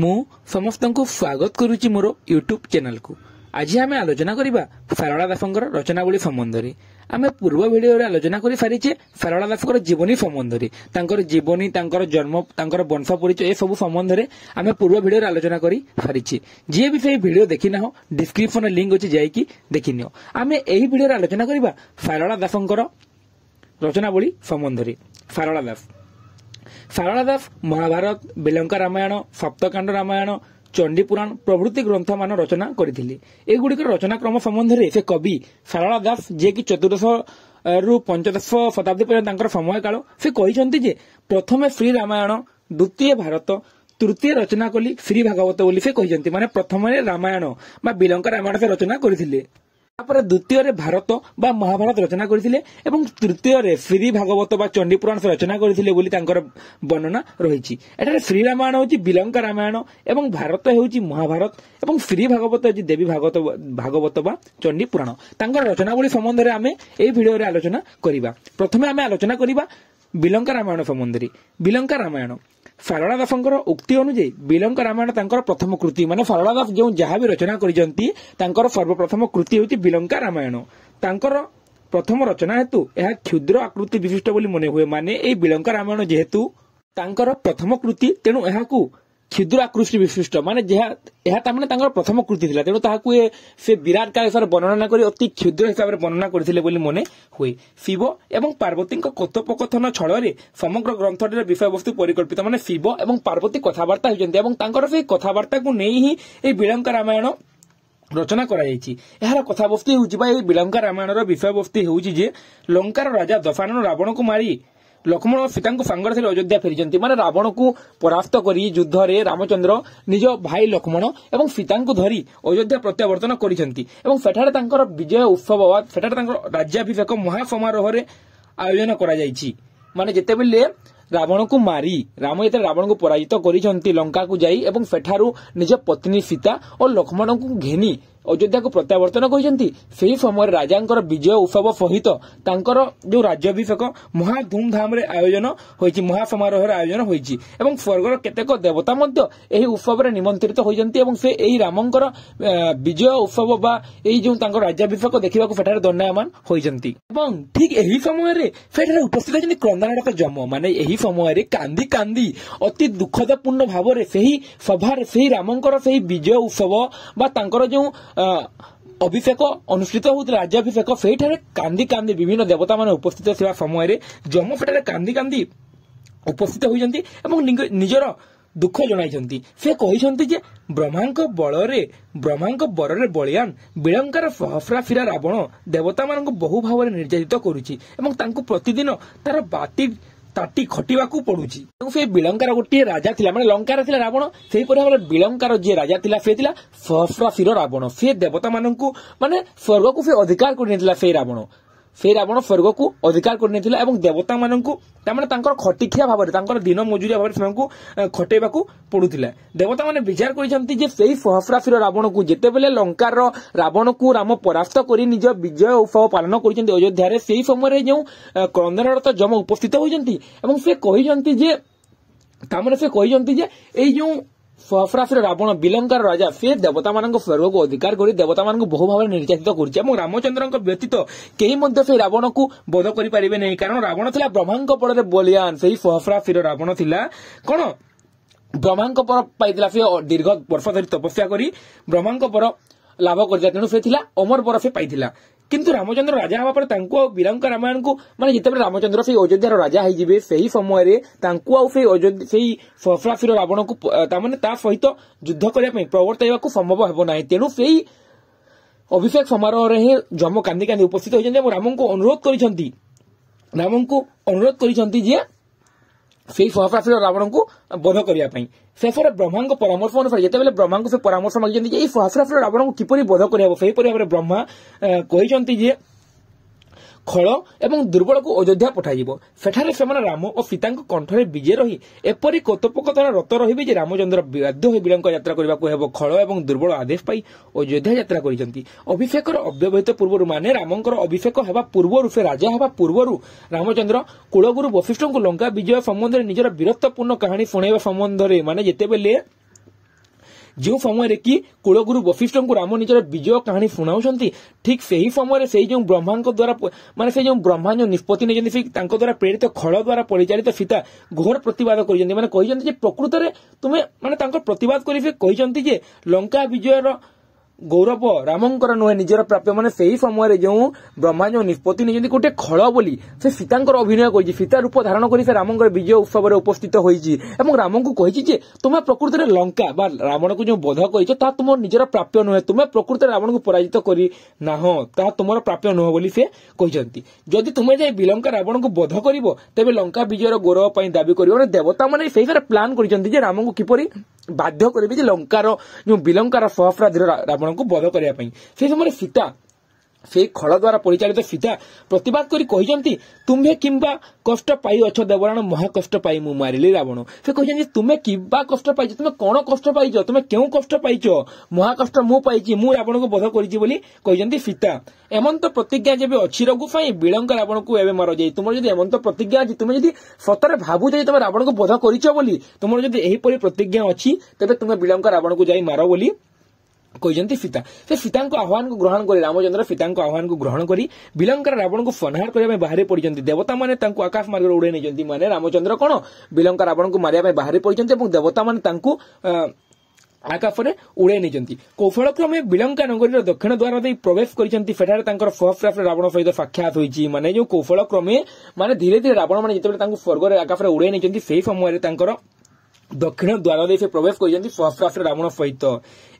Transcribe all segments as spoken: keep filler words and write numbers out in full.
मु समस्त को स्वागत करुच्ची मोर यूट्यूब चैनल को। आज आम आलोचना करवा सारला दासर रचनावली सम्बन्ध में। आम पूर्व भिडियो आलोचना कर सारीचे सारला दासर जीवनी सम्बन्धी जीवनी जन्म वंश परिचय ए सब सम्बन्ध में आम पूर्व भिडियो आलोचना कर सारीचे। जी भी से भिडियो देखी ना डिस्क्रिप्शन लिंक अच्छे जाकि देखी नि। आम यही भिडियो आलोचना करवा सारला दासर रचनावली सम्बन्ध में। सारला दास सारला दास महाभारत, बेलंका रामायण, सप्तकांड रामायण, चंडी पुराण प्रभृति ग्रंथ मान रचना करथिले। एगुडी कर रचना क्रम संबंध रे से कवि सारला दास जे कि चतुर्दश रु पंचदश शताब्दी पर्यंत तांकर समय काल से कहिसंती जे प्रथमे श्री रामायण, द्वितीय भारत, तृतीय रचना कली श्री भागवत बोली से कहिसंती। माने प्रथमे रामायण बा बेलंका रामायण से रचना करथिले, द्वितीय भारत बा महाभारत रचना करथिले एवं तृतीय श्री भागवत बा चंडी पुराण से रचना करथिले बोली तांकर वर्णना रही। श्री रामायण होची बिलंका रामायण एवं भारत होची महाभारत एवं श्री भागवत होची देवी भागवत भागवत बा चंडी पुराण। तांकर रचना बोली संबंध रे आमे ए भिडियो रे आलोचना करिबा। प्रथमे आमे आलोचना करिबा बिलंका रामायण संबंध रे। बिलंका रामायण सारला दासर उक्ति अनुजायी बेलंका रामायण तांकर प्रथम कृति। माने सारला दास जो जहाँ भी रचना करिजंती तांकर सर्वप्रथम कृति होती बेलंका रामायण। तांकर प्रथम रचना हेतु यह क्षुद्र आकृति विशिष्ट बोली मने हुए। माने ए बेलंका रामायण जेहेतु तांकर प्रथम कृति तेणु यह क्षुद्र आकृष्ट विशिष्ट माने जहाँ प्रथम कृति थी तेणु ताकू से विराट काल हिसाब से वर्णना कर अति क्षुद्र हिसाब से वर्णना करते मने हुए। शिव एवं पार्वती कथोपकथन छड़े समग्र ग्रंथटर विषय वस्तु परिकल्पित। माने शिव एवं पार्वती कथबार्ता होती कथबार्ता को नहीं ही बेलंका रामायण रचना करार कथा वस्तु होगी। बेलंका रामायण विषय वस्तु होगी जे लंकार राजा दशानन रावण को मारी लक्ष्मण और सीता सांगर से अयोध्या फेरी। माने रावण को परास्त करी युद्ध रे रामचंद्र निज भाई लक्ष्मण एवं सीता धरी अयोध्या प्रत्यावर्तन कर विजय उत्सव राज्याभिषेक महासमारोह आयोजन करा जायछि। माने जेतेबेले रावण को मारी राम ये रावण को पराजित करिसंती लंका को जाई एवं फेठारू निज पत्नी सीता और लक्ष्मण को घेनी अयोध्या को प्रत्यावर्तन करिसंती। सेही समय राजा विजय उत्सव सहित जो राज्याभिषेक महा धूमधाम आयोजन होइछि महासमारोह आयोजन होइछि एवं स्वर्गर केतेक देवता मध्य एही उत्सव रे निमंत्रित होइसंती एवं से एही रामंकर विजय उत्सव बा एही जो तांकर राज्याभिषेक देखिबा को फेठार दण्डयमान होइसंती। एवं ठीक एही समय रे फेठार उपस्थित जनि क्रंदनाटक जम्म। माने एही समय रे कांदी कांदी अति दुखदपूर्ण भाव रे सेही सभा रे सेही रामंकर सेही विजय उत्सव बा तांकर जो अभिषेक अनुष्ठित होता राज्याभिषेक से कांदी कांदी विभिन्न देवता मान उपस्थित सेवा समय जम्मू फेटार कांदी कांदी उपस्थित होती निजर दुख जन से कहते ब्रह्मा बल ब्रह्मा बरने बलियान बेलंकार सहस्रा फिरा रावण देवता मान बहु भाव निर्यातित करुच्ची। प्रतिदिन तार बाती ताटी खटिवा को पड़ुची। से बेलंकार गोटे राजा थिला माने लंकार थिला रावण से बेलंकार जे राजा थिला से थिला सहस्राशिर रावण। से देवता माननकु माने स्वर्ग को से अधिकार करनेथिला। से रावण से रावण स्वर्ग को अधिकार करनेथिला एवं देवता माननकु तामाने तांकर खटिखिया भाव रे तांकर दिन मजूरी भाव रे सेमानकु खटेबा को पड़ुथिला। देवता माने विचार करिसंती जे सेही सहस्राशिर रावण को जेतेबेले लंकार रावण को राम परास्त करी निज विजय उत्सव पालन करिसंती अयोध्या रे सेही समय रे जो क्रंदनरत जम उपस्थित होइसंती एवं से कहिसंती जे तामाने से कहिसंती जे एही जो सहस्राशिर रावण बेलंकार राजा से देवता मान स्वर्ग को अधिकार कर देवता मान बहु भाव निर्यातित कर रामचंद्र व्यतीत कई मध्य से रावण को बोध करें नहीं। कारण रावण था ब्रह्मा बल बलियान से सहस्राशिर रावण था कौन ब्रह्मा पर पाई से दीर्घ वर्ष धरी तपस्या कर ब्रह्मा पर लाभ कर तेणु से अमर बर से पाई किंतु रामचंद्र राजा हवा पर बेलंका रामायण को माने जिते रामचंद्र से अयोध्या राजा होइजिबे सेही समय रे तांकु आ से अयोध्या सेही सहस्राशिर रावण को तामाने ता सहित युद्ध करने प्रवर्तवा को संभव हेबो नाही। तेणु सेही अभिषेक समारोह रे जम कांदी कांदी उपस्थित होइजन जे राम को अनुरोध करिसंती राम को अनुरोध करिसंती जे से सहस्राशिर रावण को बध करने। शेष ब्रह्मा परामर्श अनुसार जिते ब्रह्मा से परामर्श मांगी सहस्राशिर रावण को किपरि बध कर ब्रह्मा कही खल एवं दुर्बल को अयोध्या पठाई सेठारे से राम और सीता कंठ में विजे रही एपरी कतोपकथन रत रही रामचंद्र बाध्य हो बेलंका यात्रा करने को हेब। खल एवं दुर्बल आदेश पाई अयोध्या यात्रा करछंती। अभिषेकर अव्यवहित पूर्व माने रामंकर अभिषेक हेबा पूर्व से राजा हेबा पूर्व रामचंद्र कुलगुरु वशिष्ठ को लंका विजय संबंध में निजर वीरत्वपूर्ण कहानी शुणाइवा संबंध में माने जितेबेले जो समय कि कुलगुरु वशिष्ठ को राम निजर विजय कहानी शुणाऊं ठीक से ही समय से जो ब्रह्मा द्वारा माने से जो ब्रह्मा जो निष्पत्ति द्वारा प्रेरित खड़ द्वारा परिचालित सीता घोर प्रतिवाद कर माने कहते प्रकृत में तुम्हें माने प्रतिवाद कर लंका विजयर गौरव रामंकर नुहे निजर प्राप्य माने से ही समय जो ब्रह्मा जो निष्पत्ति नहीं गोटे खड़ बोली से सीता अभिनय कर सीता रूप धारण कर राम विजय उत्सव में उपस्थित होती राम को कही तुम्हें प्रकृत में लंका रावण को जो बोध कही तुम निजर प्राप्य नुहे तुम्हें प्रकृत रावण को पराजित करना तुम प्राप्य नुह बोली से कहते जदि तुम्हें जाए विलंका रावण को बोध कर तेज लंका विजय गौरव दाबी कर देवता मैंने से प्लां कर राम को किपर बाध्य करे लंकार जो विलंकार सहस्राधि रावण को बध करने से समय सीता से खड़ द्वारा परिचालित तो सीता प्रतिवाद कर तुम्हें किंबा कष्ट पाई अछ देवराण महाकष्ट पाई मु मारिली रावण से कहते तुम्हें किंबा कष्ट पाई तुम्हें कौन कष्ट पाई तुम्हें क्यों कष्ट पाई महाकष्ट मु पाई मु रावण को बध कर सीता एमंत प्रतिज्ञा जब अच्छी रघुफाई विलंका रावण को एवं मार जाए तुम जब एमंत प्रतिज्ञा अच्छी तुम्हें जब सतरे भाव तुम रावण को बध कर तुम जब यहीपरी प्रतिज्ञा अच्छी तेज तुम्हें विलंका रावण को जाई मार बोली कहते सीता से सीता आह्वान को ग्रहण कर रामचंद्र सीता आह्वान को ग्रहण कर विलंकार रावण को संहार करने बाहर पड़ते देवता मैंने आकाश मार्ग उड़े नहीं माने रामचंद्र कौन विलंकार रावण को मारे बाहर पड़ते देवता मैंने आकाश में उड़े नहीं कौशल क्रमे विलंका नगरी दक्षिण द्वार प्रवेश कर सहस्राफ रावण सहित साक्षात होती माने जो कौशल क्रमे माने धीरे धीरे रावण मैंने जितने स्वर्ग आकाश में उड़े नहीं से समय दक्षिण द्वार से प्रवेश कर सहस्राफ रावण सहित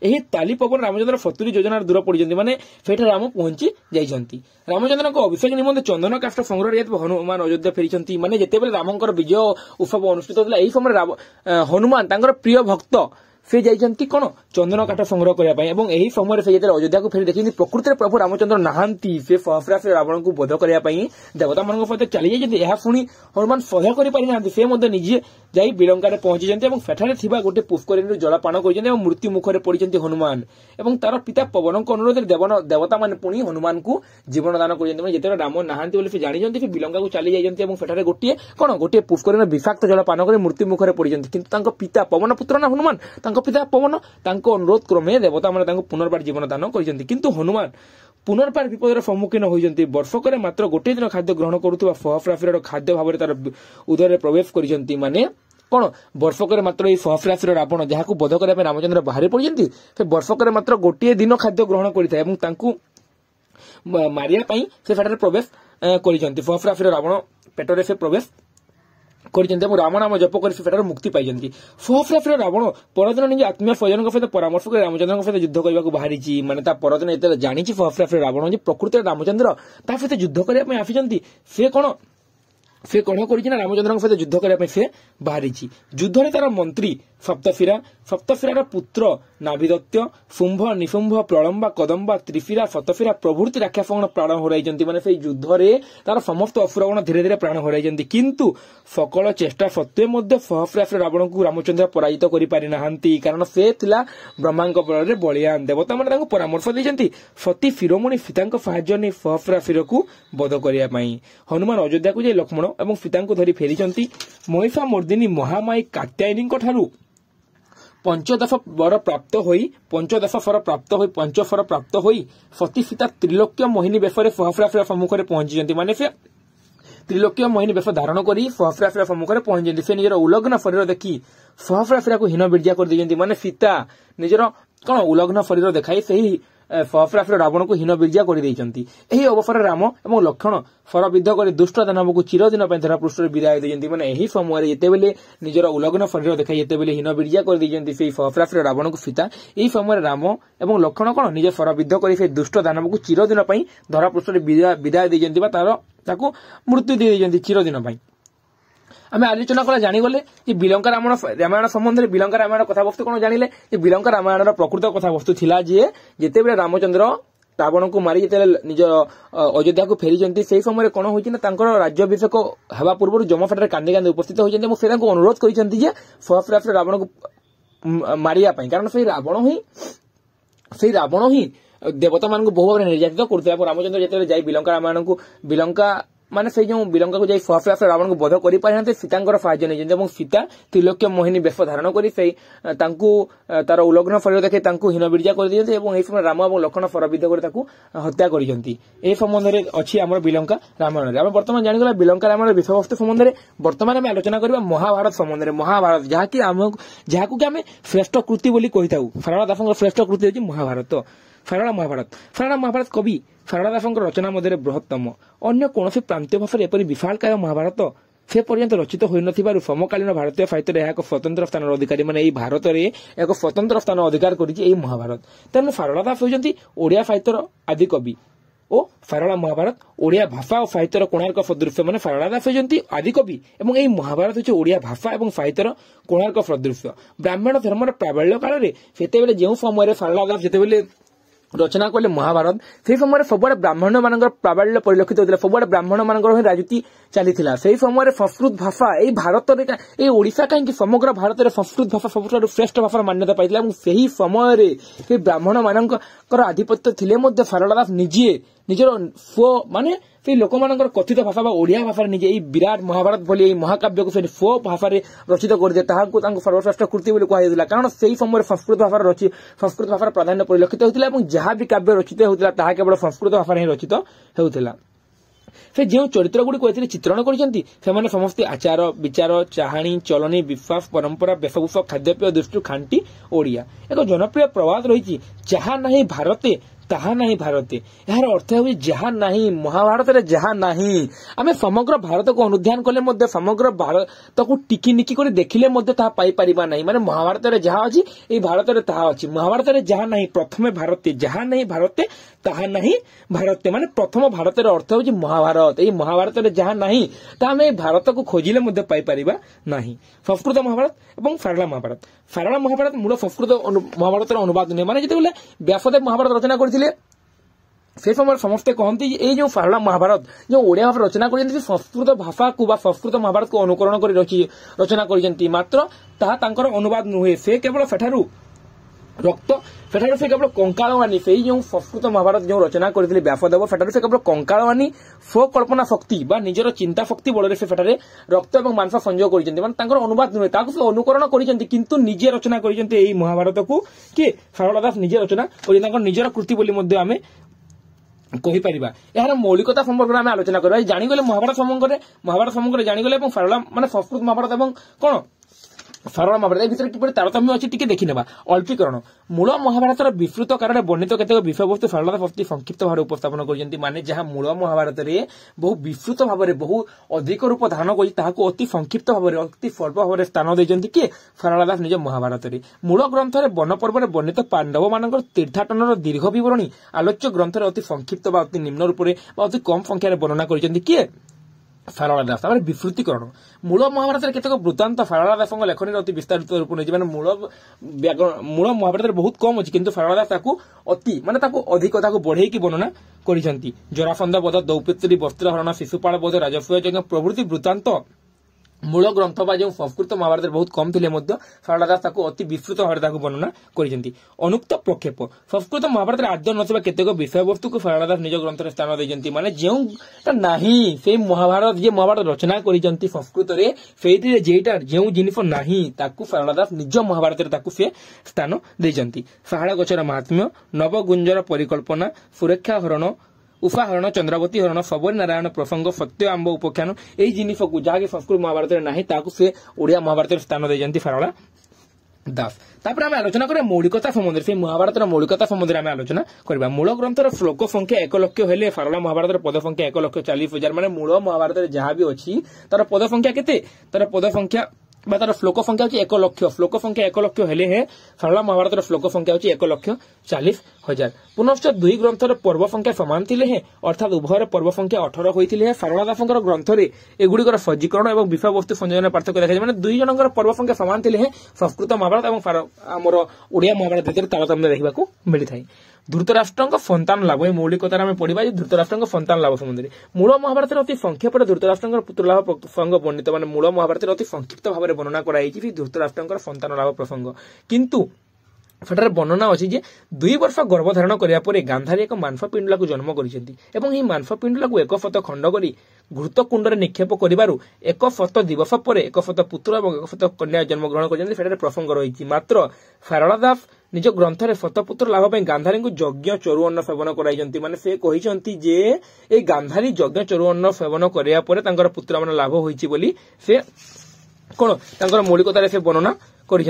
यही ताली पवन रामचंद्र सतुरी योजना दूर पड़ते माने राम पहुंची जाती रामचंद्र को अभिषेक निमंत चंदन काष्ठ संग्रह हनुमान अयोध्या फेरी माने जितेबाला रामंकर विजय उत्सव अनुष्ठित होता यही समय हनुमान प्रिय भक्त से जाती कौन चंदन काठ संग्रह करने समय से अयोध्या को फेरी देखते प्रकृत में प्रभु रामचंद्र नहांती से सहस्राफ रावण को बोध करने देवता मान सहित चली जाती यह शुणी हनुमान सह्य कर निजे जाई विलंकार पहुंची गोटे पुष्करिणी जलपान कर मृत्यु मुखर पड़ते हनुमान और तार पिता पवन को अनुरोध देवता मैंने पुणी हनुमान को जीवन दान कर राम नहांती जानते विलंका को चली जाती गोटे कौन गोटे पुष्करिणी विषाक्त जलपान कर मृत्यु मुखर पड़ते किंतु पिता पवन पुत्र ना हनुमान पिता पवन अनुरोध क्रमे देवता मैंने पुनर्बार जीवन दान करते किंतु हनुमान पुनर्बार विपदर सम्मुखीन होती वर्षकर मात्र गोटे दिन खाद्य ग्रहण करुवा सहस्राफिर खाद्य भाव तार उदर प्रवेश करते माने कौन वर्षकर मात्र सहस्राफिर रावण जहाँ बोध करने रामचंद्र बाहर पड़ते से वर्षकर मात्र गोटे दिन खाद्य ग्रहण कर मारे से प्रवेश करते सहस्राफिर रावण पेटर से प्रवेश राम नाम जप कर मुक्ति पाई सहस्राफिर रावण परदिन निज आत्मीय स्वजन सहित परामर्श कर रामचंद्र सहित युद्ध करने बाहरी माने परदिन जानी सहस्राफिर रावण प्रकृत रामचंद्र सहित युद्ध करने आसी से कौन से कौन करना रामचंद्र सहित युद्ध करने से बाहरी युद्ध तार मंत्री सप्तफिरा सप्तफिरार पुत्र नाभिदत्य शुंभ निशुंभ प्रलंबा कदंबा त्रिफिरा सतफिरा प्रभृति राक्षसगण प्राण हराई माने से युद्ध रे तार समस्त असुरगण धीरे धीरे प्राण हराई किंतु सकल चेष्टा सत्वे मध्य सहस्राफिर रावण को रामचंद्र पराजित कर पारि नाहांती कारण से थिला ब्रह्मा बल में बलियान देवता माने तांको परामर्श देइछंती सती शिरोमणि सीतांको सहाय्य ने सहस्राफिर को वध करया पई हनुमान अयोध्या को जे लक्ष्मण और सीता को धरी फेरी महिषा मर्दिनी महामाई कात्यायनी ठारू पंचदश वर प्राप्त होई पंचदश फर प्राप्त होई पंच फर प्राप्त होई सती सीता त्रिलोक्य मोहिनी बेफरे सहस्राफिर सम्मुखरे पहुंची माने से त्रिलोक्य मोहिनी बेफ धारण कर सहस्राफिर सम्मुखरे पहुंची से निजर उल्लग्न शरीर देखी सहस्राफिर को हीन बीर्जा कर देती माने सीता निजर कौन उल्लग्न शरीर देखाई से ही सहस्राफिर रावण को हीन बीर्जा कर अवसर राम और लक्ष्मण फरबिद्ध कर दुष्ट दानव को चिरदिन धरापृष्ठ विदाय देते माने यही समय जितेबले निजर उल्लग्न शरीर देखा जितेबले हीन बीर्जा कर देते सहस्राफिर रावण को सीता यही समय राम और लक्ष्मण कौन निज फरबिद्ध कर दुष्ट दानव को चिरदिन धरापृष्ठ विदाय देते तार मृत्यु दे देते चिरदिन आम आलोचना कला जानीगले कि विलंका रामायण रामायण संबंध में विलंका रामायण कथावस्तु कौन जानिले कि विलंका रामायण प्रकृत कथावस्तु थिला जे जेतेबेले रामचंद्र रावण को मारी जेते निज अयोध्या को फेरी से समय कौन होती राज्याभिषेक हवा पूर्व जमफाटे कांदे कांदे उपस्थित होती से अनुरोध करते सहस्राफिर रावण को मारे कारण से रावण ही से रावण ही देवता मान बहुत भाव में निर्यातित करते रामचंद्र जिते जाई विलंका रामायण को विलंका माने से जो विलंगा को जाई फफलाफ रावण को बध करि पारे न सीतांकर साहाय्य नै जंत एवं सीता त्रिलोक्य मोहिनी बेश धारण करि से तांकू तार उल्लंघन फल देखे तांकू हीनबिर्जा कर दियंत एवं एई समय राम एवं लक्ष्मण फरबिद कर ताकू हत्या करि जंती ए संबंध रे अछि हमर विलंगा रामायण रे हम वर्तमान जानि गला विलंगा रामायण रे विषयवस्तु संबंध रे वर्तमान हम आलोचना करबा महाभारत संबंध रे महाभारत जहा कि हम जहा को कि हम श्रेष्ठ कृति बोली कहिताउ फराणा दासंकर श्रेष्ठ कृति अछि महाभारत फराणा महाभारत फराणा महाभारत कवि फराणा दासंकर रचना मधे बृहत्तम अन्य कोनोसी प्रांतीय भाषा एपरि विशालकाय महाभारत से पर्यंत रचित होई नथिबारु समकालीन भारतीय साहित्य रे एक स्वतंत्र स्थान अधिकारी माने ए भारत रे एक स्वतंत्र स्थान अधिकार करिछि ए महाभारत तने फराणा दास होयंती ओडिया साहित्यर आदि कवि ओ फराणा महाभारत ओडिया भाषा और साहित्यर कोणार्क सदृश्य माने फराणा दास होयंती आदि कवि एवं ए महाभारत होछि ओडिया भाषा एवं साहित्यर कोणार्क सदृश्य ब्राह्मण धर्मर प्राबल्य काल रे सेते बेले जेउ समय रे फराणा दास जेते बेले रचना कले महाभारत से समय सबुआ ब्राह्मण मान प्राबल्य परिलक्षित होता है सबुआ ब्राह्मण मान राजनीति चली समय संस्कृत भाषा ए भारत ए ओडिशा कहीं समग्र भारत में संस्कृत भाषा सबुठ श्रेष्ठ भाषार मान्यता पाई और से ही समय से ब्राह्मण मान आधिपत्य थे फराणा दास निजे निजर फो माने से लोक मान कथित भाषा ओडिया भाषा निजे विराट महाभारत भली महाकाव्य को फो भाषा रचित कर दिए सर्वश्रेष्ठ कृति कहला कारण से समय संस्कृत भाषा संस्कृत भाषार प्राधान्य परिलक्षित होता है जहां भी काव्य रचित होता ताहा केवल संस्कृत भाषा ही रचित होता से जो चरित्र गुड़ी चित्रण कर समस्ते आचार विचार चाहणी चलनी विश्वास परंपरा वेशभूषा खाद्यपेय दृष्टि खांटी ओडिया एक जनप्रिय प्रवाद रही जहा ना भारते ताहा नाही भारते यार अर्थ है जहा नाही महाभारत रे जहा नाही आमे समग्र भारत को अनुध्यान कले मध्ये समग्र भारत को टिकी निकी कर देखिले मध्ये ता पाई परिबा नाही माने महाभारत रे जहा अछि ए भारत रे ताहा अछि महाभारत रे जहा नाही प्रथमे भारते जहा नाही भारते ताहा नाही भारते माने प्रथम भारत रे अर्थ है महाभारत ए महाभारत रे जहा नाही ता आमे भारत को खोजिले मध्ये पाई परिबा नाही संस्कृत महाभारत एवं फराणा महाभारत फराणा महाभारत मूल संस्कृत महाभारत रे अनुवाद नै माने जते बोले व्यासदेव महाभारत रचना कर से समय समस्ते कहते ये जो फराणा महाभारत जो ओडिया भाषा रचना कर संस्कृत भाषा को संस्कृत महाभारत को अनुकरण कर रचना कर मात्र ताहा अनुवाद नुहे से केवल सेठारू रक्त सेठारू से केवल कंकालवाणी से जो संस्कृत महाभारत जो रचना करते व्यासदेव सेठारू से केवल कंकालवाणी स्वकल्पना शक्ति निजर चिंता शक्ति बल से रक्त और मांस संयोग कर अनुवाद नुहे से अनुकरण कर निजे रचना कर महाभारत को किए फराणा दास निजे रचना कर निजर कृति बोली कही पारिबा यार मौलिकता संपर्क में आलोचना करबा जानिगले महाभारत समग्र महाभारत समग्र जानिगले एवं फराणा माने संस्कृत महाभारत एवं कौन फराणा महाभारत ए भितर किपरि तारतम्य अछि टिके देखिनेबा अल्पीकरण मूल महाभारतर विस्तृत कारण वर्णित केतेक विषय वस्तु फराणा दास संक्षिप्त भाव उपस्थापन करजंती माने जहां मूल महाभारत रे बहु विस्तृत भाव में बहु अधिक रूप धारण करि ताहाको अति संक्षिप्त भाव में अति स्वल्प भाव में स्थान देजंती कि फराणा दास निज महाभारत रे मूल ग्रंथ रे वन पर्व में वर्णित पांडव मानकर तीर्थाटनर दीर्घ विवरणी आलोच्य ग्रंथ रे अति संक्षिप्त बा अति निम्न रूप रे बा अति कम संख्या रे वर्णना करजंती कि फराणा दास विस्तृतीकरण मूल महाभारत के केतक वृत्तांत फराणा दास लेखनी अति विस्तारित रूप नहीं मैंने मूल मूल महाभारत बहुत कम अच्छी किंतु फराणा दास अति मानता अधिकता को बढ़े वर्णना करजंती जरासंध बध दौपत्री वस्त्रहरण शिशुपाल बध राजसूय प्रभृति वृत्तांत मूल ग्रंथ बा जो संस्कृत महाभारत बहुत कम थे फराणा दास अति विस्तृत भाव वर्णना करजंती अनुक्त प्रक्षेप संस्कृत महाभारत आद्य नथिबा केतेक विषय वस्तु को फराणा दास निज ग्रंथ स्थान देजंती माने जो नाही से महाभारत जे महाभारत रचना करजंती संस्कृत रे सेइति जेटा जो जिनिस नाही ताकू फराणा दास निज महाभारत रे ताकू से स्थान देजंती साहाड़ा गचर महात्म्य नवगुंजर परिकल्पना सुरक्षा हरण उफाहरण चंद्रवती हरण सबरी नारायण प्रसंग सत्य आंब उपाख्यान यही जिनस को जहां संस्कृत महाभारत में ना से ओडिया महाभारत स्थान देते फराणा दास आम आलोचना करें मौलिकता संबंध से महाभारत मौलिकता संबंध में आलोचना करवा मूल ग्रंथर श्लोक संख्या एक लक्ष है फराणा महाभारत पद संख्या एक लक्ष चालीस हजार मानते मूल महाभारत जहां भी अच्छी तार पद संख्या के तार पद संख्या तार श्लोक संख्या हूँ एक लक्ष श्लोक संख्या एक लक्ष है फराणा महाभारत श्लोक संख्या हूँ एक लक्ष चालीस हजार पुनश्च दुई ग्रंथर पर्व संख्या सामान है अर्थात उभयर पर्व संख्या अठर होती है फराणा दास ग्रंथरे एगुड़िकर सज्जीकरण और विषय वस्तु संयोजन पार्थक्य देखा मैंने दुई जनकर पर्व संख्या सामान है संस्कृत महाभारत और आम ओडिया महाभारत भितर तारतम्य देखा को मिलता है धृतराष्ट्र संतान लाभ मौलिकतार पढ़ा धृतराष्ट्र संतान लाभ संबंधी मूल महाभारत अति संक्षेपर धृतराष्ट्र पुत्र लाभ प्रसंग वर्णित माने मूल महाभारत अति संक्षिप्त भाव में वर्णना कराई धृतराष्ट्र संतान लाभ प्रसंग किंतु सेठार वर्णना अच्छी जे दुई वर्ष गर्भधारण करने गांधारी एक मानफपिंडुला को जन्म कर मानफपिंडुला को एक फत खंड कर घृतकुंड निक्षेप कर एक फत दिवस पर एक फत पुत्र और एक फत कन्या जन्म ग्रहण कर प्रसंग रही। मात्र सारला दास निज ग्रंथ में फतपुत्र लाभ गांधारी को यज्ञ चरु अन्न सेवन कराई माने से कहते जे गांधारी यज्ञ चरु अन्न सेवन करने पुत्र मान लाभ होती से कौन तर मौलिकतार से वर्णना करें।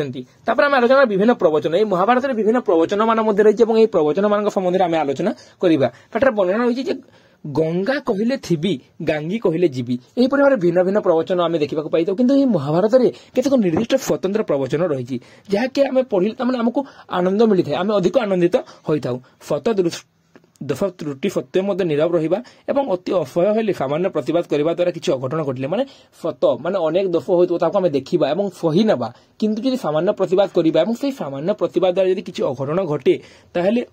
आलोचना विभिन्न प्रवचन ये महाभारत में विभिन्न प्रवचन मान रही प्रवचन मान संबंध में आलोचना करवा वर्णना रही है। गंगा कहले थी गांगी कहले जीवी यहीपर भिन्न भिन्न प्रवचन आम देखा पाई कि महाभारत में केतक निर्दिष्ट स्वतंत्र प्रवचन रही जहाँकि आम पढ़ा मैंने आमको आनंद मिली था आम अधिक आनंदित होता फत दस त्रुटि सत्य मध्य नीरव रहा अति असह्य सामान्य प्रतिवाद करने द्वारा किसी अघटन घटे माने सत माने अनेक दोष होता देखा सही ना किंतु जो सामान्य प्रतिवाद करवा से सामान्य प्रतिवाद द्वारा यदि किसी अघटन घटे ताहले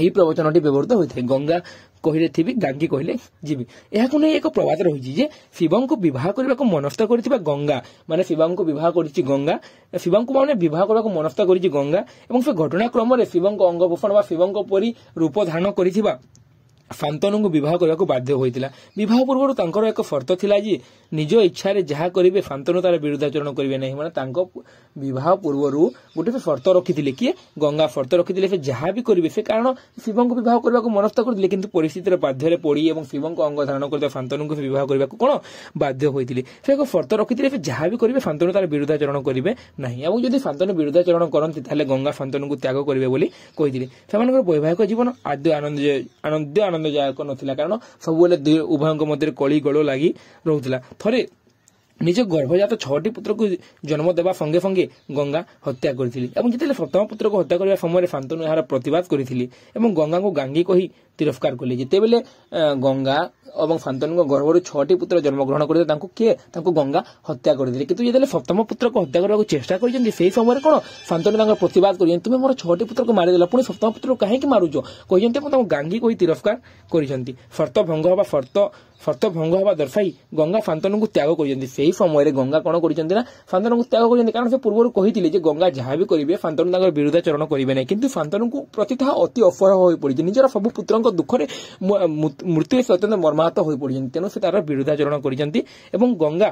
यह प्रवचनटी व्यवहृत होता है। गंगा कहले थी गांगी कहले जीवी यह एक प्रवाद रही है। शिवं को बहुत को मनस्थ कर गंगा माने शिवं को बहुत कर गंगा शिवं को माने बहुत को मनस्थ कर गंगा और से घटनाक्रम में शिवं अंगभूषण शिवं परी रूप धारण कर शांतनु को बहुत करने को बाध्य होता बहुत पूर्व एक शर्त था जी निज इच्छा जहाँ करेंगे शांतनु तार विरुद्धाचरण करेंगे नहीं माने बहुत पूर्वर गोटे शर्त रखी किए गंगा शर्त रखी से जहाँ भी करेंगे से कारण शिवं को बहुत करने को मनस्थ करते कि परिस्थितर बाध्य पड़ी और शिवं अंग धारण करते शांतनु को बहुत करने को कौन बाध्य होते से एक शर्त रखी से जहाँ भी करेंगे शांतनु तार विरुद्धाचरण करेंगे नहीं और जब शांतनु विरुद्धाचरण करती तेल गंगा शांतनु को त्याग करेंगे से वैवाहिक जीवन आद्य आनंद आनंद आनंद जायक ना कारण सब उभयों मध्य कली गोल लगी रोला। थे निज गर्भजात छटी पुत्र को जन्म देवा संगे संगे गंगा हत्या करते सप्तम पुत्र को हत्या करने समय शांतनु यार प्रतिवाद करते गंगा को गांगी कही तिरस्कार कले जिते बेले गंगा और शांतनु गर्भर छटी पुत्र जन्म ग्रहण करते किए गंगा हत्या करते किंतु ये सप्तम पुत्र को हत्या करने चेष्टा कर समय कौन शांतनु प्रतिवाद कर तुम्हें मोर छटी पुत्र को मारिदेल पुणी सप्तम पुत्र को कहीं मारुच कहते गांगी कही तिरस्कार करते शर्त भंग हवा शर्त शर्त भंग हवा दर्शाई गंगा शांतनु को त्याग कर समय गंगा कौन करना शांतनु को त्याग कर कारण से पूर्व कहते गंगा जहाँ भी करेंगे शांतनु विरुद्धाचरण करेंगे नहीं किंतु शांतनु को प्रति अति असह्य हो पड़ी निजर सब पुत्र दुखरे मृत्यु से अत्यंत मर्माहत हो पड़ी तेणु से तार विरुद्धाचरण करती गंगा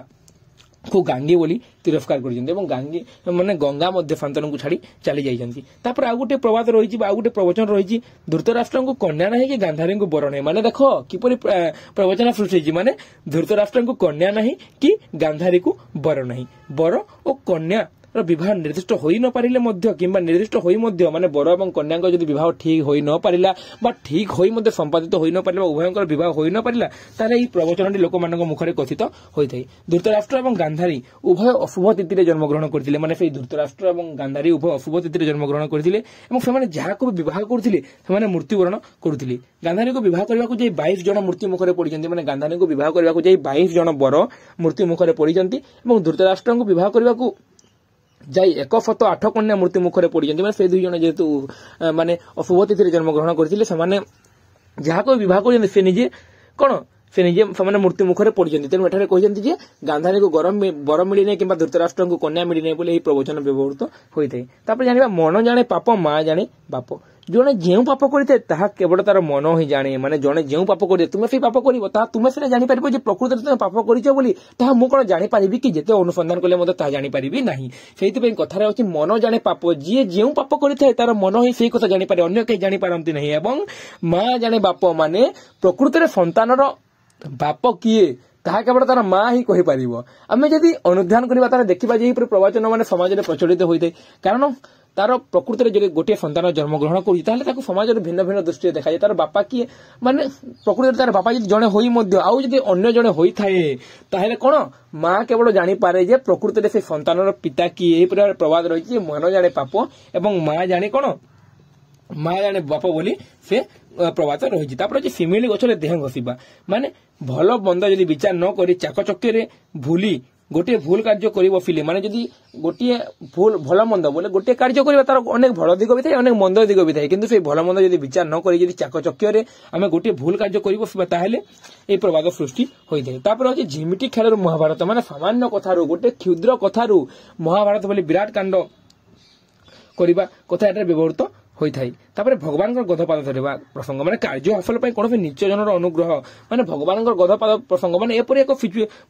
को गांगी बोली तिरस्कार कर गांगी माने गंगा मध्य शांतनु को छाड़ी चली जापर आउ गोटे प्रवाद रही आउ गोटे प्रवचन रही धृतराष्ट्र को कन्या ना कि गांधारी को बर नहीं माने देख किपर प्रवचन सृष्टि माने धृतराष्ट्र को कन्या ना कि गांधारी को बर नहीं बर और कन्या विवाह निर्दिष्ट हो न पारिले मध्य किंबा निर्दिष्ट होई मध्य माने बर और कन्या जदि विवाह ठीक हो न पारिला बा ठीक होई मध्य संपादित हो न पारिला उभयंकर विवाह हो न पारिला ताले ई प्रवचनटी लोकमानक मुखरे कथित होइथै। धृतराष्ट्र और गांधारी उभय अशुभ तिथि जन्म ग्रहण करथिले माने से धृतराष्ट्र और गांधारी उभय अशुभ तिथि जन्म ग्रहण करथिले एवं सेमाने जहाको विवाह करथिले सेमाने मृत्युवरण करथिले। गांधारी को विवाह करबाको जे बाईस जन मृत्यु मुखरे पड़िजंती माने गांधारी को विवाह करबाको जे बाईस जन बर मृत्यु मुखरे पड़िजंती एवं धृतराष्ट्र को विवाह करबाको जाई एक फत आठ कन्या मृत्यु मुखरे पड़ी माने से दुई जन जेतु माने अशुभ तिथि जन्म ग्रहण करथिले सेमाने जहाको विवाह करजन से निजे कौन से निजे सेमाने मृत्यु मुखरे पड़जन तेनु एठारे कहजन जे गांधारी को गरम बर मिली नै किबा धृतराष्ट्र को कन्या मिली नै बोले एही प्रवचन व्यवहृत होइथै। तापर जानिबा मन जाने पाप मां जाने बाप जड़े जो पाप करे ताहा केवल तार मन ही जाने माने जड़े जो पाप करे तुम्हें से पाप कर तुम्हें से जानी पार प्रकृत में तुम पाप करा मुझे जानी पारि कि जिते अनुसंधान कले मत जानी पारि ना से कथार अच्छी मन जाने पाप जी जो पाप करे तार मन ही से कथा जानी पारे अन्य कहीं जानी पारती नहीं एवं माँ जाने बाप माने प्रकृत में संतानर बाप किए ताहा केवल तार माँ ही कही पार आम जब अनुधान करवा देखा जे प्रवचन मैंने समाज में प्रचलित होते कारण तार प्रकृत में जो गोटे सतान जन्म ग्रहण कर समाज में भिन्न भिन्न दृष्टि देखा जाए तार बापा किए माने प्रकृत में तार बापा जी जड़े आउ जब अगर जड़े होता कौन माँ केवल जानी पारे जे प्रकृत में से सतान पिता किए प्रवाद रही मन जाने पाप एवं माँ जाने कौन माँ जाने बाप बोली से प्रवाद रही। सिमिली गचरे देह घसीबा माने भल बंद जदि विचार न कर चाकचक्य भूली गोटे भूल कार्य कर बसिले माने जदि गोटे भूल भल मंद बोले गोटे कार्य करवा तार अनेक भल दिग भी थाए अनेक मंद दिग भी थाए किंतु से भल मंद जदि विचार न करी जदि चाकचक्य आम गोटे भूल कार्य कर बसिबा ताहेले ए प्रवाद सृष्टि होइथाय। तापर अछि झिमिटी खेलर महाभारत माने सामान्य कथारु गोटे क्षुद्र कथारु महाभारत बोले विराट कांड କରିବା କଥା ଏଠାରେ ବ୍ୟବହୃତ ହୋଇଥାଏ। ତାପରେ ଭଗବାନଙ୍କ ଗଧପାଦ ଧରିବା ପ୍ରସଙ୍ଗ ମାନେ କାର୍ଯ୍ୟ ହାସଲ ପାଇଁ କୌଣସି ନିଚ୍ଚ ଜନର ଅନୁଗ୍ରହ ମାନେ ଭଗବାନଙ୍କ ଗଧପାଦ ପ୍ରସଙ୍ଗ ମାନେ ଏପରି ଏକ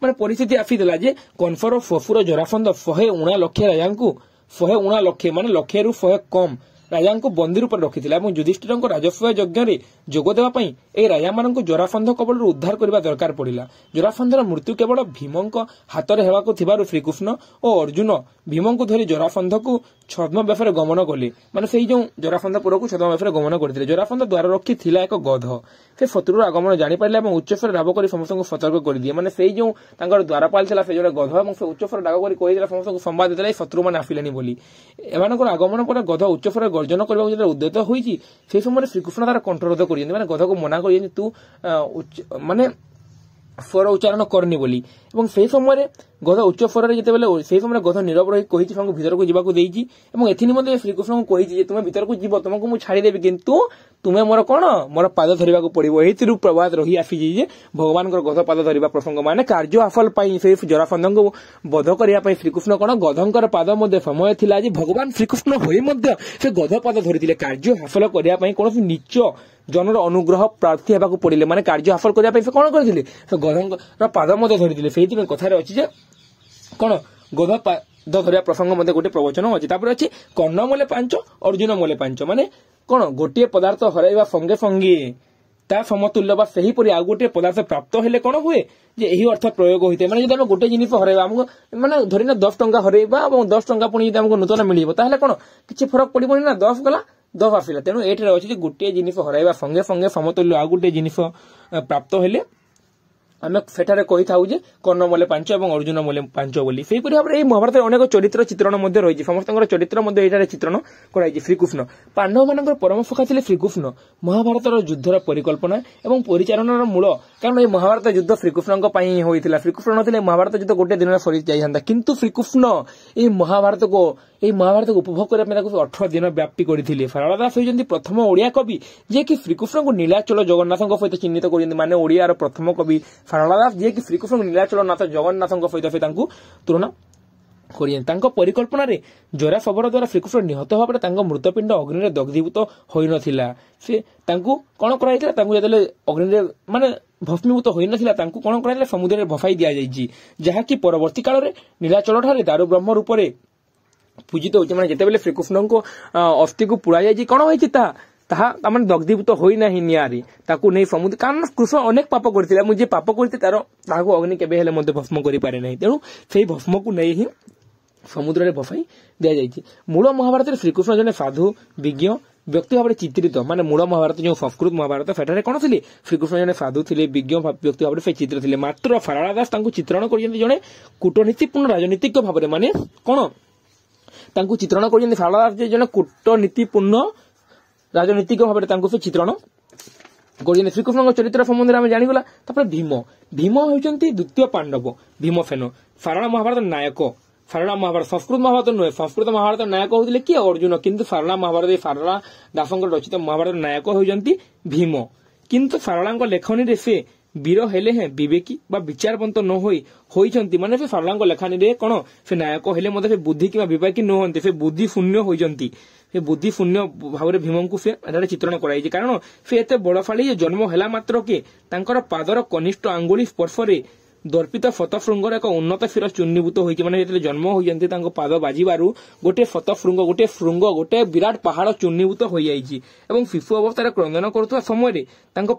ମାନେ ପରିସ୍ଥିତି ଆସିଥିଲା ଯେ କନଫର ଫଫୁର ଜରାଫନ୍ଦ ଶହେ ଉଣା ଲକ୍ଷ ରାଜାଙ୍କୁ ଶହେ ଉଣା ଲକ୍ଷ ମାନେ ଲକ୍ଷରୁ ଶହେ କମ୍ ରାଜାଙ୍କୁ ବନ୍ଦୀ ରୂପରେ ରଖିଥିଲା ଏବଂ ଯୁଧିଷ୍ଠିରଙ୍କ ରାଜସ୍ୱ ଯଜ୍ଞରେ ଯୋଗ ଦେବା ପାଇଁ ଏହି ରାଜାମାନଙ୍କୁ ଜରାଫନ୍ଧ କବଳରୁ ଉଦ୍ଧାର କରିବା ଦରକାର ପଡ଼ିଲା। ଜରାଫନ୍ଧର ମୃତ୍ୟୁ କେବଳ ଭୀମଙ୍କ ହାତରେ ହେବାକୁ ଥିବାରୁ ଶ୍ରୀକୃଷ୍ଣ ଓ ଅର୍ଜୁନ ଭୀମଙ୍କୁ ଧରି ଜରାଫନ୍ଧକୁ ଛଦ୍ମବେଶରେ ଗମନ କଲେ। ମାନେ ସେଇ ଯେଉଁ ଜରାଫନ୍ଧପୁରକୁ ଛଦ୍ମବେଶରେ ଗମନ କରିଥିଲେ। ଜରାଫନ୍ଧ ଦ୍ୱାରରକ୍ଷୀ ଥିଲା ଏକ ଗଧ। ସେ ଶତ୍ରୁର ଆଗମନ ଜାଣିପାରିଲା ଏବଂ ଉଚ୍ଚସ୍ୱର ରାବ କରି ସମସ୍ତଙ୍କୁ ସତର୍କ କରିଦିଏ। ମାନେ ସେଇ ଯେଉଁ ତାଙ୍କର ଦ୍ୱାରପାଳ ଥିଲା ସେ ଜଣେ ଗଧ ଏବଂ ସେ ଉଚ୍ଚସ୍ୱର ରାବ କରି କହିଥିଲା ସମସ୍ତଙ୍କୁ ସମ୍ବାଦ ଦେଲା ଏଇ ଶତ୍ରୁମାନେ ଆସିଲେନି ବୋଲି। ଏମାନଙ୍କର ଆଗମନ ପରେ ଗଧ ଉଚ୍ଚସ୍ୱର गर्जन करने उद्यत होती समय श्रीकृष्ण तार कंठरोध कर मैंने गध को मना कर तू मानने स्वर उच्चारण करनी बोली से समय गध उच्च स्वर से जिते समय गध नीरव रही कही भीतर को जीवाक देती श्रीकृष्ण को कही तुम भीतर को जीव तुमको मुझे छाड़देवी कितु तुम्हें मोर कौन मोर पाद धरवा पड़ो ये प्रवाद रही आसी भगवान गध पाद धरवा प्रसंग माने कार्य हाफल जराफंध को बध करने श्रीकृष्ण कौन गधर पाद समय थी भगवान श्रीकृष्ण हो गध पाद धरी कार्य हाफल करने कौन नीच जनर अनुग्रह प्रार्थी होगा पड़े माने कार्य हाफल करने से कौन करते गधर पाद धरी से कथार अच्छी कौन गध पाद धरिया प्रसंग मध्य गोटे प्रवचन अच्छी अच्छे कर्ण मोले पांच अर्जुन मोले पांच माने कौन गोटे पदार्थ हर संगे संगे ता समतुल्य सेहीपरी आउ गोटे पदार्थ प्राप्त हेले कौन हुए जे यही अर्थ प्रयोग होता है। मैंने गोटे जिन हरवा मैंने धरना दस टाँग हरवा और दस टाँग पुणी नूतन मिले कौन किसी फरक पड़े ना दस गला दस आसला तेणु ये अच्छे गोटे जिन हरवा संगे संगे समतुल्य आउ गोटे जिन प्राप्त हेले आम से कही था कर्ण मोले पांच और अर्जुन मोले पांच बोली से भाव में महाभारत अनेक चरित्र चित्रण रही समस्त चरित्र चित्रण कराई। श्रीकृष्ण पांडव मान परम सखा थे। श्रीकृष्ण महाभारत युद्धर परिकल्पना और परिचालनार मूल कारण यह महाभारत युद्ध श्रीकृष्ण होता। श्रीकृष्ण ना महाभारत युद्ध गोटे दिन में सरी जाता किंतु श्रीकृष्ण यह महाभारत को यह महाभारत को उपभोग करने अठारह दिन व्यापी करते। शारदा दास होती प्रथम ओडिया कवि जे कि श्रीकृष्ण को नीलाचल जगन्नाथों सहित चिन्हित कर माने ओडिया प्रथम कवि शारदा दास जी श्रीकृष्ण नीलाचल नाथ जगन्नाथों सहित से तुलना कर परिकल्पन में जरा शबर द्वारा श्रीकृष्ण निहत भाव में मृतपिंड अग्नि दग्धीभूत होता से कौन कर अग्नि मानने भस्मीभूत होता कौन कर समुद्र में भसाई दि जाए जहाँकि परवर्त काल नीलाचल ठार दारू ब्रह्म रूप से पूजित होते। मैंने जिते श्रीकृष्ण को अस्थि को पुरा जाए कौन होती ताने दग्धीभूत होना निआरी नहीं समुद्र कारण कृष्ण अनेक पाप करते मुझे पाप करते तार अग्नि के भस्म करे ना तेणु से भस्म को नहीं ही समुद्र में भसाई दि जाए। मूल महाभारत श्रीकृष्ण जने साधु विज्ञ व्यक्ति भाव में चित्रित माने मूल महाभारत जो संस्कृत महाभारत सेठारे कौन थे श्रीकृष्ण जने साधु थे विज्ञ व्यक्ति भाव से चित्र थे मात्र शारदा दास चित्रण कर जने कूटनीतिपूर्ण राजनीतिज्ञ भाव में माने कौन चित्रण कर शारदा दास जने कूटनीतिपूर्ण राजनीतिक भाव से चित्रण कर श्रीकृष्ण चरित्र सम्बन्ध में जानीगला। भीम भीम होती द्वितीय पांडव भीमसेन सारणा महाभारत नायक सारणा महाभारत संस्कृत महाभारत नुहे संस्कृत महाभारत नायक होते किए अर्जुन किंतु सारणा महाभारत शारदा दास रचित महाभारत नायक होती भीम किंतु सारणा लेखनी से वीर हेले हैं विवेकी विचारवंत न होती माने से सारला लेखानी कौन से नायक हेले बुद्धि कि विवेकी न होती से बुद्धि शून्य होती से बुद्धि शून्य भाव में भीम को चित्रण कराई कारण से एत बड़शाली जन्म है मात्र के पादर कनिष्ठ आंगुली स्पर्शे दर्पित शतशृंगर एक उन्नतशीर चूर्णीभूत होती माने जन्म होती पाद बाजू गोटे शतशृंग गोटे शृंग गोटे विराट पहाड़ चूर्णीभूत हो जाएगी और शिशु अवस्था क्रंदन करुवा समय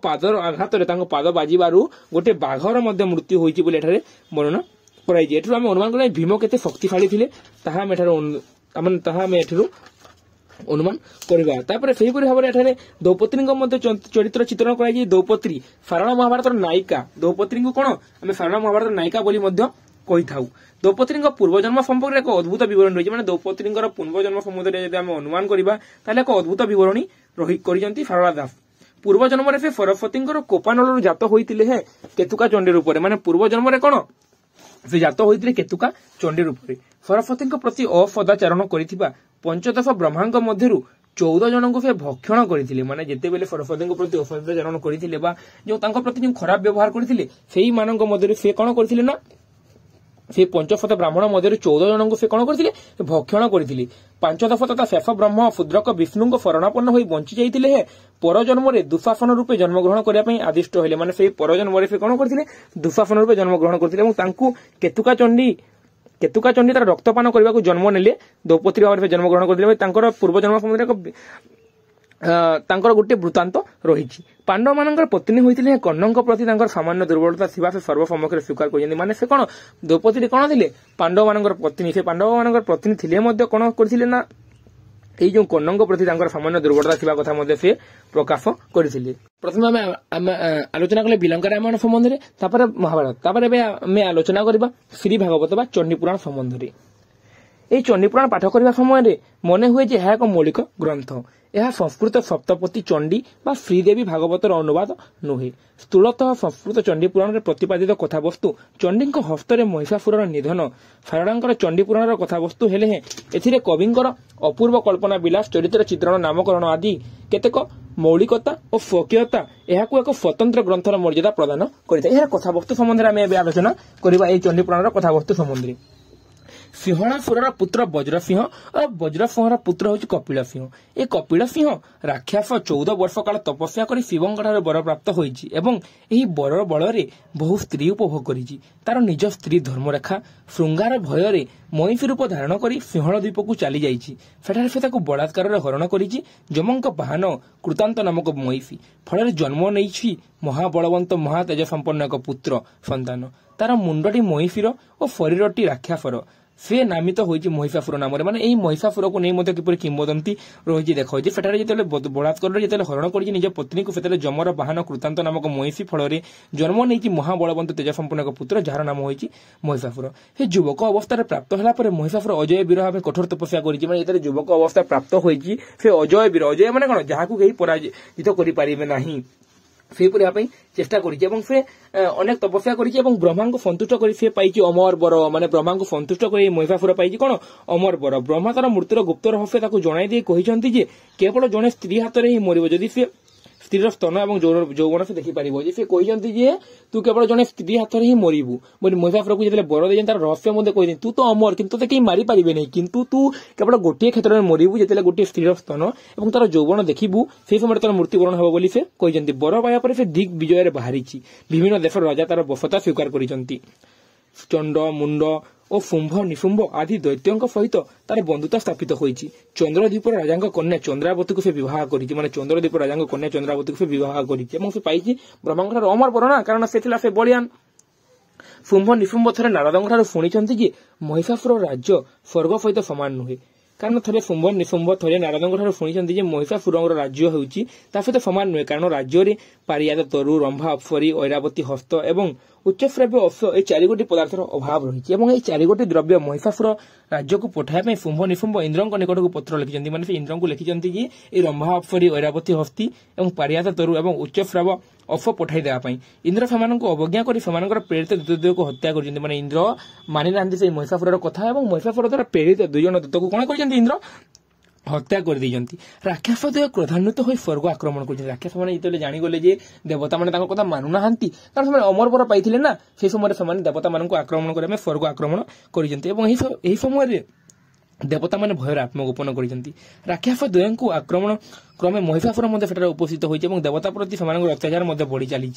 पादर आघात पाद बाजू गोटे बाघर मृत्यु होती वर्णना कराई। अनुमान करें भीम केते शक्तिशाली थे अनुमान करने द्रौपदी चरित्र चित्रण कर द्रौपदी सारणा महाभारत नायिका द्रौपदी को कौन आम सारणा महाभारत नायिका बोली था। द्रौपदी पूर्वजन्म संपर्क एक अद्भुत बरणी रही है। द्रौपदी पूर्वजन्म संबंध में अनुमान करने एक अद्भुत बरणी रही शारदा दास पूर्वजन्म से सरस्वती कोपानल जात होते हैं केतुका चंडी रूप से माने पूर्वजन्म कौन से जात होते केतुका चंडी रूप से सरस्वती प्रति असदाचारण कर पंचदश ब्रह्मा मध्य चौदह जन को भक्षण करते माने जिते बेले सरस्वती प्रति असदाचारण करते जो प्रति जो खराब व्यवहार करते से कौन करते ना से पंचशत ब्राह्मण मध्य चौदह जन को से कौन करते भक्षण करते पांच दफ तथा शेष ब्रह्म क्षुद्रक विष्णु शरणापन्न हो बंची जाते पर जन्म दुशासन रूपे जन्मग्रहण करने आदिष्ट हेले माने से पर जन्म से कौन करते दुशासन रूपे जन्मग्रहण करते केतुका चंडी केतुका चंडी तार रक्तपान करने को जन्म ने द्रौपदी भाव जन्मग्रहण करते पूर्व जन्म संबंधी तांकर गोटे वृत्तांत रही पांडव मान पत्नी होते कर्णों प्रति सामान्य दुर्बलता से सर्वसम्मुखें स्वीकार करते माने से कौन द्रौपदी कौन थे पांडव मान पत्नी से पांडव मान पत्नी थे कौन करते ना ये जो कर्णों प्रति सामान्य दुर्बलता कथा से प्रकाश करते प्रथम आलोचना कले विलंकारायमण सम्बन्ध में महाभारत आम आलोचना करवा श्री भागवत बा चंडीपुराण सम्बन्ध में यह चंडीपुराण पाठ करने समय मन हुए यह एक मौलिक ग्रंथ यह संस्कृत सप्तपथी चंडी बा श्रीदेवी भागवतर अनुवाद नुहे स्थूलतः संस्कृत चंडीपुराण प्रतिपादित कथावस्तु चंडी हस्तरे महिषासुर निधन सारणांकर चंडीपुराण कथावस्तु हेले एथिरे कविंकर अपूर्व कल्पना विलास चरित्र चित्रण नामकरण आदि केतेक मौलिकता और स्वकीयता यहां एक स्वतंत्र ग्रंथर मर्यादा प्रदान कर कथावस्तु सम्बन्ध में आलोचना करवा चंडीपुराण कथावस्तु सम्बन्धी सिंहणासुर पुत्र वज्रसिंह और वज्रसिंह पुत्र हूँ कपिल सिंह ए कपिल सिंह राक्षस चौदह वर्ष काल तपस्या कर शिवंठार बर प्राप्त होती बर बल बहु स्त्री उपभोग करी तार निज स्त्री धर्मरेखा श्रृंगार भयर मईषी रूप धारण कर सिंहल द्वीप को चली जाठार से बलात्कार हरण कर जमं बाहन कृतांत नामक मईषी फल जन्म नहीं महाबलवंत महातेज संपन्न एक पुत्र सन्तान तार मुंडी मईषीर और शरीरटी राक्षसर से नामित होती महिषासुर नाम मानने महिषासुर को नहीं किपर किंवदंती रही देख से बलात्कार हरण कर निज पत्नी को से जमर बाहन कृतांत नामक महिषी फल में जन्म नहीं महाबलवंत तेज संपन्न एक पुत्र जार नाम होती महिषासुर से युवक अवस्था प्राप्त होगा महिषासुर अजय वीर भाव कठोर तपस्या कर युवक अवस्था प्राप्त होती से अजय वीर अजय माने कौन जहाँ को कहीं पराजित करें ना से चेष्टा करनेक तपस्या कर ब्रह्मा को सन्तुष्ट कर अमर बर माने ब्रह्मा को सन्तुष्ट कर महिषासुर पाई कौन अमर बर ब्रह्मा तार मृत्युर गुप्त रहस्य जनई कहते केवल जड़े स्त्री हाथ में ही मरब जदि सी स्त्रीर स्तन और जौन जौवन से देखिपार से कहते तू केवल जड़े स्त्री हाथ में ही मरबू महिषासुर को जो बर दे तार रहस्य तू तो अमर किंतु ते कहीं मारी पारे नहीं किंतु तू केवल गोटे क्षेत्र में मरबू जो गोटे स्त्रीर स्तन और तार जौवन देखू से समय तार मृत्युवरण हम बोली से कहते बर पाया पर दिग विजय बाहरी विभिन्न देशर राजा तार बसता स्वीकार करते चंड मुंड और शुंभ निशुंभ आदि दैत्यों सहित तार बंधुता स्थापित होती चंद्रद्वीप राजा कन्या चंद्रावती को से विवाह करी माने चंद्रद्वीप राजा कन्या चंद्रावती को से विवाह करी ब्रह्मांड अमर बरना कारण से बलियान शुंभ निशुंभ थे नारद शुणी महिषासुर राज्य स्वर्ग सहित सामान नुहे कारण थे शुंभ निशुंभ थे नारद शुणी महिषासुर राज्य हूँ सहित सामान नुहे कारण राज्य में पारिजात तरु रंभा अप्सरी ऐरावती हस्त और उच्चश्राव्य अश्व ए चारिगोटी पदार्थर अभाव रही चारिगोटी द्रव्य महिषासुर राज्य को पठाया शुंभ निशुंभ इंद्र निकट को पत्र लिखिं मानते इंद्र को लिखिं रंभा अप्सरी ऐरावती हस्ती और पारिजात तरु और उच्चश्राव्य अश्व पठाई देवाई इंद्र से अवज्ञा कर प्रेरित दूतदेव को हत्या कर माने इंद्र मानि ना से महिषासुर कथा और महिषासुर द्वारा प्रेरित दुईजन दूत को कौन कर इंद्र हत्या कर राक्षस देव क्रोधान्वित हो स्वर्ग आक्रमण कर राक्षस मैंने जानीगले देवता मैंने कथा मानु ना कारण अमर बर पाई ना से समय देवता मान आक्रमण करने स्वर्ग आक्रमण कर समय देवता मैंने भयर आत्मगोपन करती राक्षस द्वय को आक्रमण क्रमे महिषासुर उपस्थित होती और देवता प्रति अत्याचार बढ़ी चली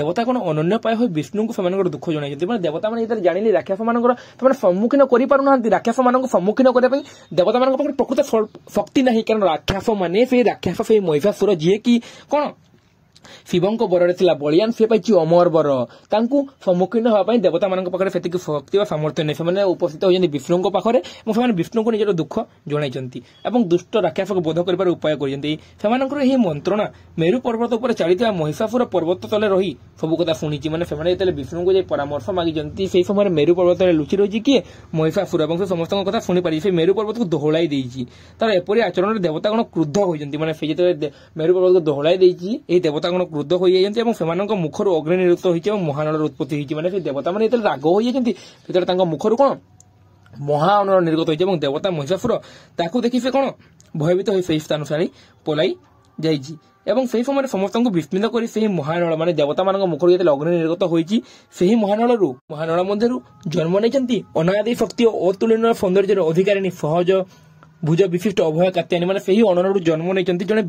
देवता कौन अनन्य पाए हो विष्णु को दुख जन देवता मैंने जानी राक्षस मानने सम्मुखीन करा राक्षस मान सम्मुखीन करने देवता मान प्रकृत शक्ति ना कारण राक्षस माने से राक्षस से महिषासुर जी कि कौन शिवं बर से बलियान सी पाई अमर बर सम्मुखीन होगा देवता मान पाखे से शक्ति और सामर्थ्य नहीं से उपस्थित होती विष्णु पाखे और विष्णु को निजर दुख जनई और दुष्ट राक्षस को बोध कर उपाय कर मंत्रणा मेरु पर्वत पर चलता महिषासुर पर्वत तले रही सब कथा शुणी मानने से विष्णु को परामर्श मागिंट से समय मेरु पर्वत तले लुचि रही किए महिषासुर और समस्त कथा शुणी पारे से मेरु पर्वत को दोहलाई तार एपरी आचरण देवता गण क्रुद्ध होती माने मेरु पर्वत को दोहलाई देवता क्रुद्ध हो जाती मुखर अग्नि निरुक्त होती महानर उत्पत्ति होती देवता मैंने राग हो जाती मुखर कौन महाअनर निर्गत होती देवता महिषासुर ताकू देखी से कौन भयभीत हो स्थान सारी पलाई जाइए। और से समय समस्त को विस्मित कर महानल माने देवता मान मुखर जो अग्नि निर्गत होती से महानलू महानल मध्य जन्म नहीं अनादि शक्ति और अतुलन सौंदर्य अधिकारिणी सहज भुज विशिष्ट अभय कात्यायनी माने से ही अनरू जन्म नहीं जड़े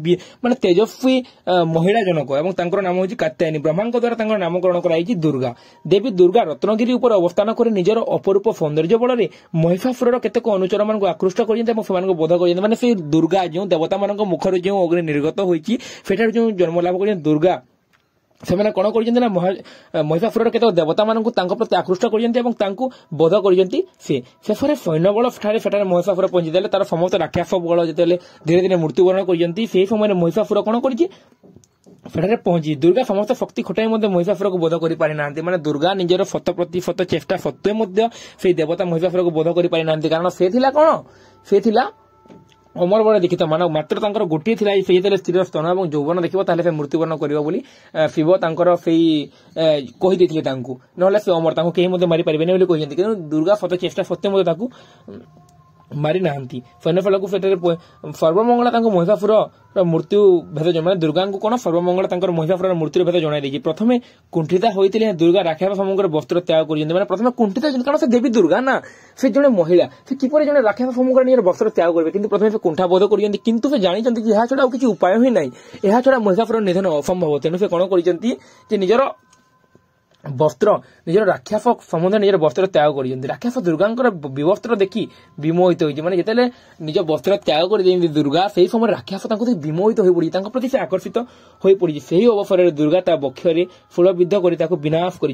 माने तेजस्वी महिला जनक और तांकर नाम होची कात्यायनी ब्रह्मांक द्वारा तांकर नामकरण कराई दुर्गा देवी दुर्गा रत्नगिरी उपर अवस्थान कर निजर अपरूप सौंदर्य बल महिषासुरर केतेक अनुचर मानक आकृष्ट कर बोध कर माने से दुर्गा जो देवता मान मुखर जो अग्नि निर्गत होती सेठार जो जन्म लाभ कर दुर्गा से कौन कर महिषासुर केत देवता मानक प्रति आकृष्ट कर बोध करती से शेषे सैन्यबल ठारे महिषासुर पंचीदे तार समस्त राक्षस बल जो धीरे धीरे मृत्युवरण करती से समय महिषासुर कौन कर फेटारे पहुंची दुर्गा समस्त शक्ति खटाई महिषासुर को बोध कर पारि ना माने दुर्गा निजर शत प्रतिशत चेष्टा सत्वे से देवता महिषासुर को बोध कर पारि ना कारण से कौन से अमर बड़े देखित मान मात्र गोटे थी स्त्री स्तन और जौवन देखिए मृत्युवरण कर शिव तर से कहीदे ना से अमर तक कहीं मारी पारे नहीं कहते दुर्गा शत चेष्टा सत्वे मारी ना सैन्यफल को सर्वमंगला महिषासुर मृत्यु भेद जन दुर्गा को कौन सर्वमंगला महिषासुर मृत्यु भेद जनई प्रथम कुंठिता होती दुर्गा राक्षस समूह वस्त्र त्याग कर प्रथम कुंठिता कारण से देवी दुर्गा ना से जड़े महिला से किपर जन राक्षस समूह वस्त्र त्याग करेंगे कि प्रथम से कुंठा बोध कर जानते कि छड़ा किसी उपाय ही ना यहाँ छड़ा महिषासुर निधन असंभव तेणु से कौन कर निजर वस्त्र निजर राक्षस सम्बन्ध निजर वस्त्र त्याग कर राक्षस दुर्गा विवस्त्र देखी विमोहित होती माने जितने निज वस्त्र त्याग कर दुर्गा से समय राक्षस विमोहित हो पड़ी प्रति से आकर्षित हो पड़ी से ही अवसर में दुर्गा बक्षरे फूलबिद्ध कर विनाश कर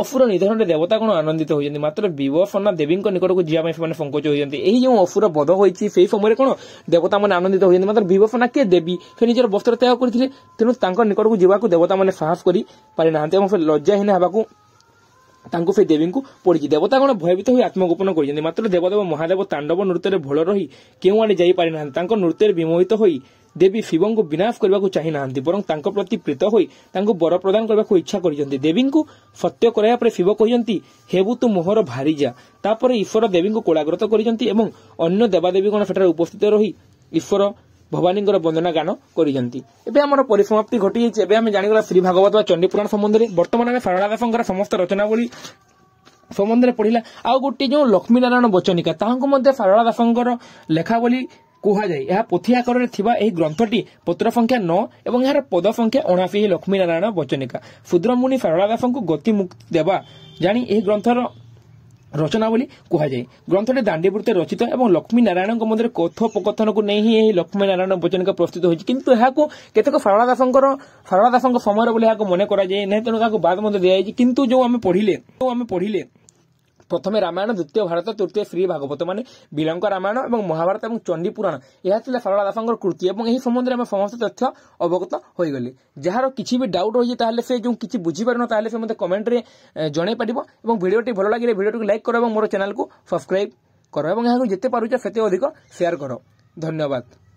असुर निधन देवता गण आनंदित होती मात्र विवसना देवी निकट को जीवाई से संकोच होती जो असुर बध होती से समय कौन देवता मैंने आनंदित होती मात्र विवसना किए देवी से निजर वस्त्र त्याग करते तेणु निकट को जीवाक देवता मैंने साहस कर पारि ना लज्जाहीन को तांको से देवी को पड़ी देवता गण भयभीत हो आत्मगोपन कर मात्र देवदेव महादेव तांडव नृत्य भल रही क्यों आने जाई पारि ना नृत्य विमोहित होई देवी शिव को विनाश करने चाह ना बरं तांको प्रति प्रीत होई तांको बर प्रदान करने को इच्छा कर देवी को सत्य कराया पर शिव कहते हेबू तू मोहर भारी जा ईश्वर देवी को कोलाग्रत कर देवादेवी गण से उपस्थित रही ईश्वर भवानी वंदना गान कर परिसमाप्ति घटी जाए जानगला श्री भागवत व चंडी पुराण संबंध में बर्तमान आम शारदा दास समस्त रचनावली संबंध में पढ़ला आ गोटे जो लक्ष्मी नारायण बचनिका तांको शारदा दास लेखावली कह जाए यह पोथी आकार ग्रंथटी पत्र संख्या नौ और यार पद संख्या अणाशी लक्ष्मी नारायण बचनिका शूद्रमुनि शारदा दास गति मुक्ति देवा जानी यह ग्रंथर रचनावली कहुए ग्रंथटे दाण्डीवृत्ते रचित और लक्ष्मी नारायण मध्य कथोपकथन को नहीं लक्ष्मी नारायण बचनिका प्रस्तुत होती किंतु कितक शारदा दास शारदा दास समय बोले मन कराए ना तेनाली बाद दिखाई किंतु जो आम पढ़ले जो आम पढ़ले प्रथम रामायण द्वितीय भारत तृतीय श्री भागवत माने बिलंका रामायण और महाभारत और चंडी पुराण यह शारदा दास कृति और यही संबंध में आम समस्त तथ्य अवगत हो गले जार किसी भी डाउट रही है से जो किसी बुझीपार ना से मतलब कमेंट में जन पार और भिडियोटी भल लगे भिडियो को लाइक करो और मोर चैनल को सब्सक्राइब करो और यहाँ जिते पार से अधिक शेयर करो धन्यवाद।